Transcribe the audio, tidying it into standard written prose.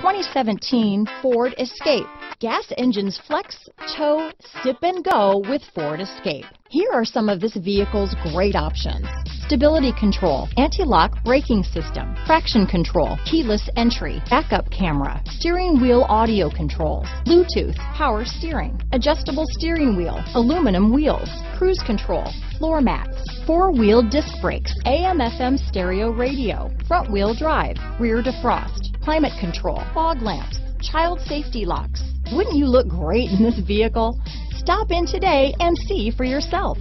2017 Ford Escape. Gas engines flex, tow, sip and go with Ford Escape. Here are some of this vehicle's great options: stability control, anti-lock braking system, traction control, keyless entry, backup camera, steering wheel audio controls, Bluetooth, power steering, adjustable steering wheel, aluminum wheels, cruise control, floor mats, four-wheel disc brakes, AM/FM stereo radio, front-wheel drive, rear defrost, climate control, fog lamps, child safety locks. Wouldn't you look great in this vehicle? Stop in today and see for yourself.